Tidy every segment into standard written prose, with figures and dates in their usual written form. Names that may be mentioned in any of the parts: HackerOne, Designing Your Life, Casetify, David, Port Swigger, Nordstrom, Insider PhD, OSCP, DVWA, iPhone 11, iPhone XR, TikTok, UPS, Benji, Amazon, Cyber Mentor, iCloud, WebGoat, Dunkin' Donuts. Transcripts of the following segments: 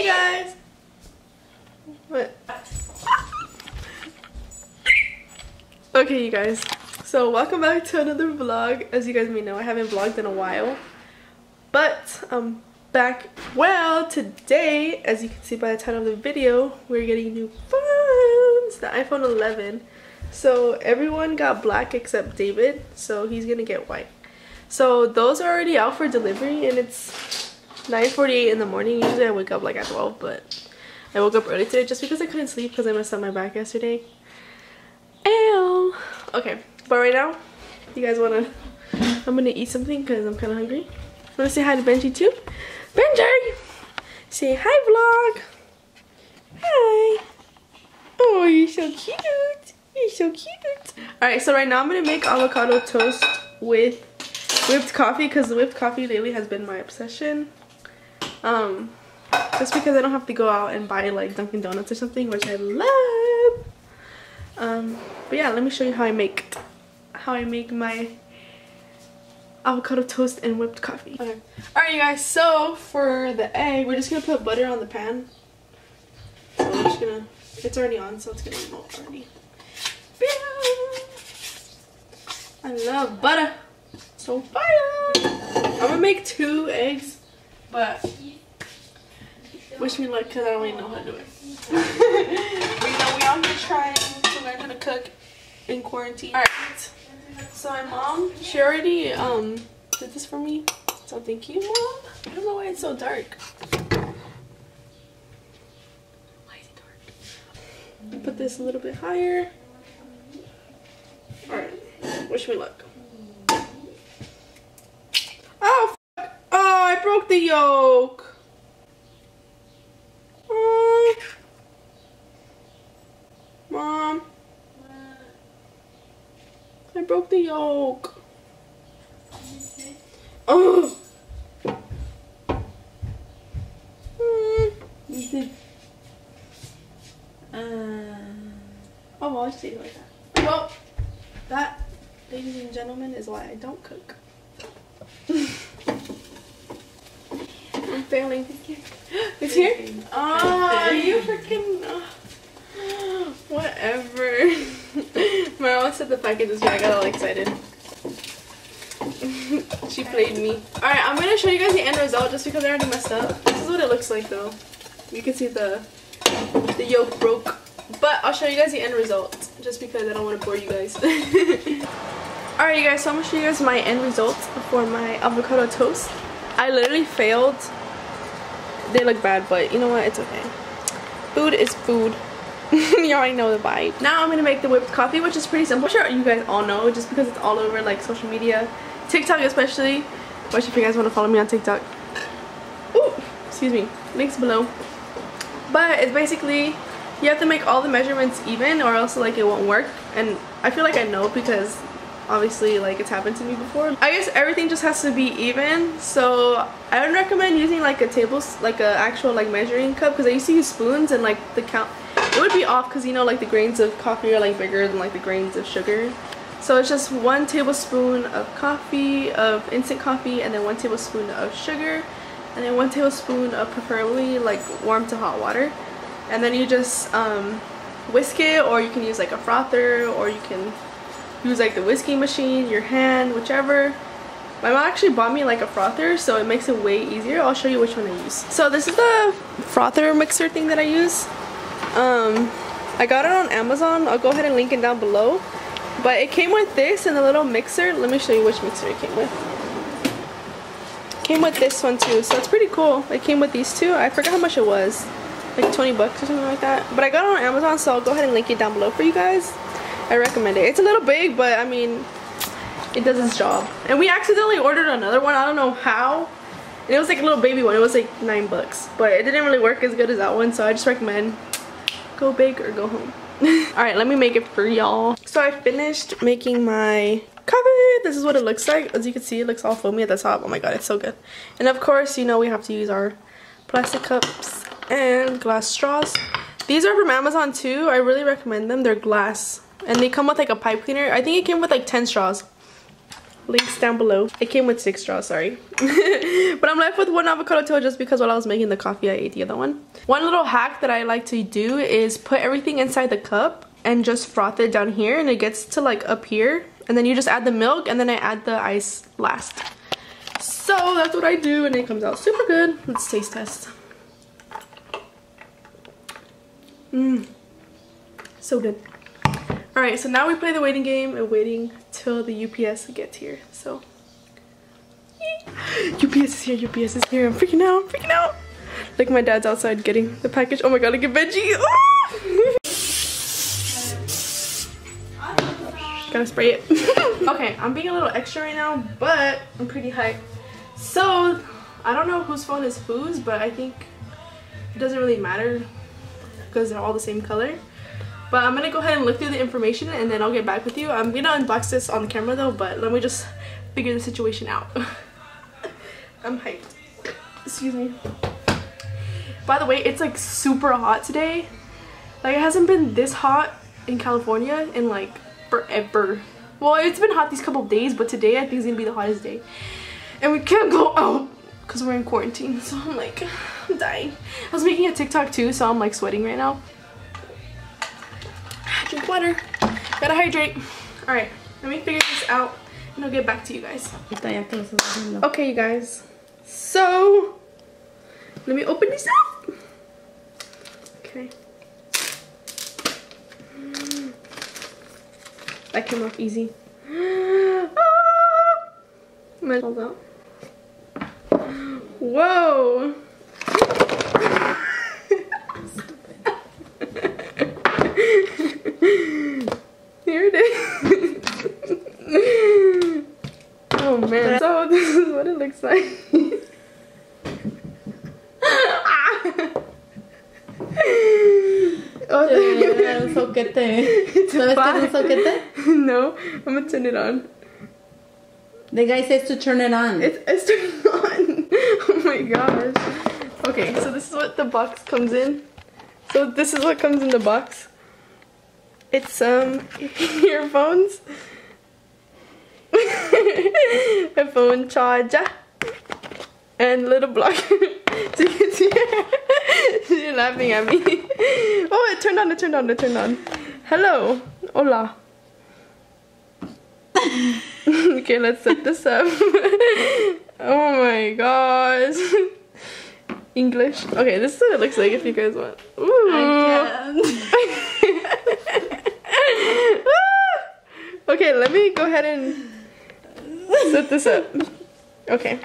Hey guys! What? Okay, you guys. So, welcome back to another vlog. As you guys may know, I haven't vlogged in a while. But, I'm back. Well, today, as you can see by the title of the video, we're getting new phones! The iPhone 11. So, everyone got black except David. So, he's gonna get white. So, those are already out for delivery and it's 9:48 in the morning. Usually I wake up like at 12, but I woke up early today just because I couldn't sleep because I messed up my back yesterday. Ew. Okay, but right now, you guys wanna, I'm gonna eat something because I'm kind of hungry. I'm gonna say hi to Benji too. Benji! Say hi, vlog! Hi! Oh, you're so cute! You're so cute! Alright, so right now I'm gonna make avocado toast with whipped coffee because whipped coffee lately has been my obsession. Just because I don't have to go out and buy like Dunkin' Donuts or something, which I love. But yeah, let me show you how I make my avocado toast and whipped coffee. Okay. Alright you guys, so for the egg, we're just gonna put butter on the pan. So we're just gonna, it's already on, so it's gonna melt already. I love butter. So fire! I'm gonna make 2 eggs. But wish me luck because I don't really know how to do it. We all here trying to learn how to cook in quarantine. Alright, so my mom, she already did this for me. So thank you, Mom. I don't know why it's so dark. Why is it dark? I'll put this a little bit higher. Alright, wish me luck. The yolk. Mom. I broke the yolk. Oh. Oh, I see it like that. Well, that, ladies and gentlemen, is why I don't cook. Failing. It's here? Oh, you freaking. Oh. Whatever. My mom said the package was here. I got all excited. She played me. Alright, I'm going to show you guys the end result just because I already messed up. This is what it looks like though. You can see the yolk broke. But I'll show you guys the end result just because I don't want to bore you guys. Alright, you guys, so I'm going to show you guys my end result for my avocado toast. I literally failed. They look bad, but you know what? It's okay. Food is food. You already know the vibe. Now I'm gonna make the whipped coffee, which is pretty simple. I'm sure you guys all know, just because it's all over like social media, TikTok especially. Watch if you guys want to follow me on TikTok. Ooh, excuse me. Links below. But it's basically you have to make all the measurements even, or else like it won't work. And I feel like I know because obviously like it's happened to me before. I guess everything just has to be even, so I don't recommend using like a table, like a actual like measuring cup, because I used to use spoons and like the count, it would be off because you know like the grains of coffee are like bigger than like the grains of sugar. So it's just 1 tablespoon of coffee, of instant coffee, and then 1 tablespoon of sugar, and then 1 tablespoon of preferably like warm to hot water, and then you just whisk it, or you can use like a frother, or you can use like the whisking machine, your hand, whichever. My mom actually bought me like a frother, so it makes it way easier. I'll show you which one I use. So this is the frother mixer thing that I use. I got it on Amazon. I'll go ahead and link it down below. But it came with this and a little mixer. Let me show you which mixer it came with. It came with this one too, so it's pretty cool. It came with these two. I forgot how much it was, like 20 bucks or something like that. But I got it on Amazon, so I'll go ahead and link it down below for you guys. I recommend it. It's a little big, but I mean, it does its job. And we accidentally ordered another one. I don't know how. And it was like a little baby one. It was like $9. But it didn't really work as good as that one. So I just recommend go big or go home. Alright, let me make it for y'all. So I finished making my coffee. This is what it looks like. As you can see, it looks all foamy at the top. Oh my god, it's so good. And of course, you know, we have to use our plastic cups and glass straws. These are from Amazon too. I really recommend them. They're glass. And they come with like a pipe cleaner. I think it came with like 10 straws. Links down below. It came with 6 straws, sorry. But I'm left with 1 avocado toast just because while I was making the coffee, I ate the other one. One little hack that I like to do is put everything inside the cup and just froth it down here, and it gets to like up here. And then you just add the milk, and then I add the ice last. So that's what I do, and it comes out super good. Let's taste test. So good. Alright, so now we play the waiting game and waiting till the UPS gets here. So, yay. UPS is here, UPS is here. I'm freaking out, I'm freaking out. Like my dad's outside getting the package. Oh my god, look at Benji. Ah! Gotta spray it. Okay, I'm being a little extra right now, but I'm pretty hyped. So, I don't know whose phone is whose, but I think it doesn't really matter because they're all the same color. But I'm gonna go ahead and look through the information and then I'll get back with you. I'm gonna unbox this on camera though, but let me just figure the situation out. I'm hyped. Excuse me. By the way, it's like super hot today. Like it hasn't been this hot in California in like forever. Well, it's been hot these couple of days, but today I think it's gonna be the hottest day. And we can't go out because we're in quarantine. So I'm like, I'm dying. I was making a TikTok too, so I'm like sweating right now. Drink water, gotta hydrate. All right, let me figure this out and I'll get back to you guys. Okay, you guys, so let me open this up. Okay, that came off easy. Hold up. Whoa. Here it is. Oh man. So this is what it looks like. No, I'm gonna turn it on. The guy says to turn it on. It's turning on. Oh my gosh. Okay, so this is what the box comes in. So this is what comes in the box. It's some earphones, a phone charger, and little block. So you can see her. You're laughing at me. Oh, it turned on, it turned on, it turned on. Hello. Hola. Okay, let's set this up. Oh my gosh. English. Okay, this is what it looks like if you guys want. Ooh. Okay, let me go ahead and set this up. Okay.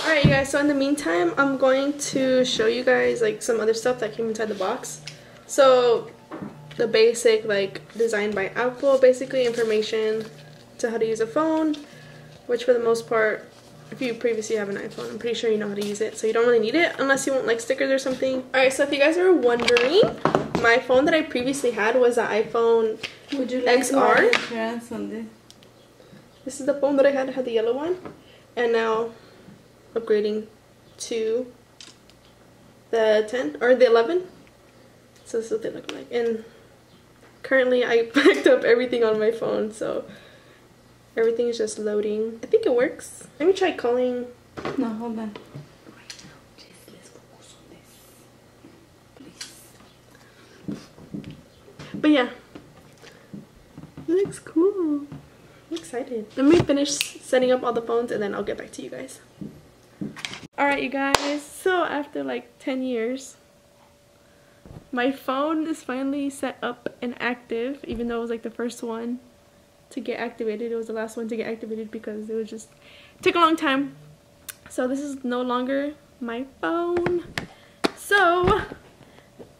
Alright, you guys, so in the meantime, I'm going to show you guys like some other stuff that came inside the box. So, the basic like designed by Apple, basically information to how to use a phone, which for the most part, if you previously have an iPhone, I'm pretty sure you know how to use it, so you don't really need it unless you want like stickers or something. Alright, so if you guys are wondering, my phone that I previously had was an iPhone XR. Would you like XR. On this is the phone that I had, the yellow one, and now upgrading to the 10 or the 11. So this is what they look like, and currently I packed up everything on my phone, so everything is just loading. I think it works. Let me try calling. No, hold on. Right now, just let's focus on this. Please. But yeah. It looks cool. I'm excited. Let me finish setting up all the phones and then I'll get back to you guys. Alright, you guys. So after like 10 years, my phone is finally set up and active, even though it was like the first one to get activated. It was the last one to get activated because it was just took a long time. So this is no longer my phone. So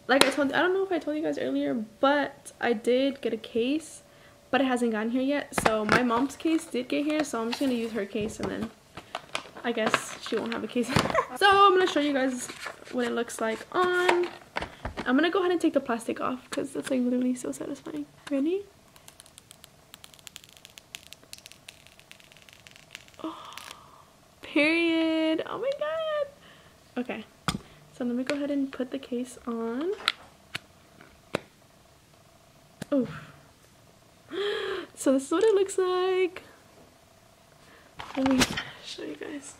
like I don't know if I told you guys earlier, but I did get a case, but it hasn't gotten here yet. So my mom's case did get here, so I'm just gonna use her case and then I guess she won't have a case. So I'm gonna show you guys what it looks like on. I'm gonna go ahead and take the plastic off because that's like literally so satisfying. Ready? Period. Oh my god. Okay, so let me go ahead and put the case on. Oof. So this is what it looks like. Let me show you guys.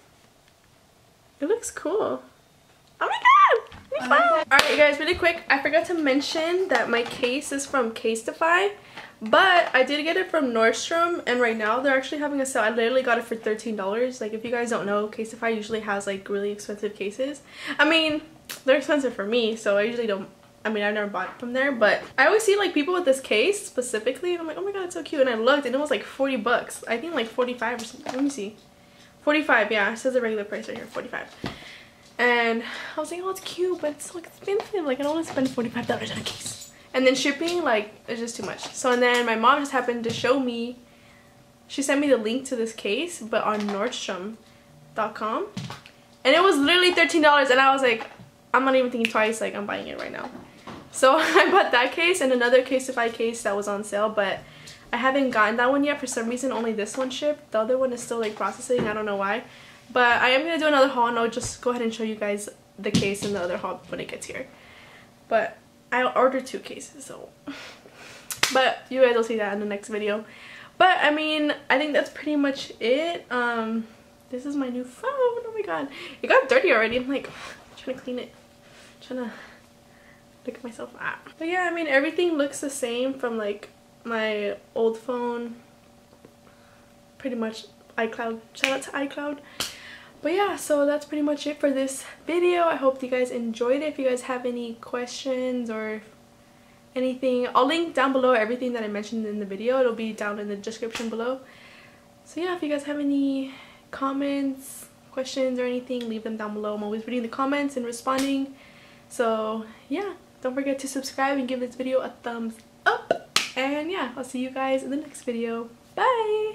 It looks cool. Oh my god! Oh my god. Alright you guys, really quick, I forgot to mention that my case is from Casetify, but I did get it from Nordstrom, and right now they're actually having a sale. I literally got it for $13. Like, if you guys don't know, Casetify usually has like really expensive cases. I mean, they're expensive for me, so I usually don't, I mean, I've never bought from there, but I always see like people with this case specifically and I'm like, oh my god, it's so cute. And I looked and it was like 40 bucks. I think like 45 or something. Let me see. 45, yeah, it says the regular price right here, 45. And I was like, oh, it's cute, but it's so expensive. Like, I don't want to spend $45 on a case. And then shipping, like, it's just too much. So, and then my mom just happened to show me, she sent me the link to this case, but on Nordstrom.com. And it was literally $13. And I was like, I'm not even thinking twice. Like, I'm buying it right now. So I bought that case and another Casetify case that was on sale, but I haven't gotten that one yet. For some reason, only this one shipped. The other one is still, like, processing. I don't know why. But I am going to do another haul, and I'll just go ahead and show you guys the case and the other haul when it gets here. But I'll order two cases, so. But you guys will see that in the next video. But, I mean, I think that's pretty much it. This is my new phone. Oh, my God. It got dirty already. I'm, like, trying to clean it. I'm trying to look at myself up. But, yeah, I mean, everything looks the same from, like, my old phone. Pretty much iCloud. Shout out to iCloud. But yeah, so that's pretty much it for this video. I hope you guys enjoyed it. If you guys have any questions or anything, I'll link down below everything that I mentioned in the video. It'll be down in the description below. So yeah, if you guys have any comments, questions, or anything, leave them down below. I'm always reading the comments and responding. So yeah, don't forget to subscribe and give this video a thumbs up. And yeah, I'll see you guys in the next video. Bye!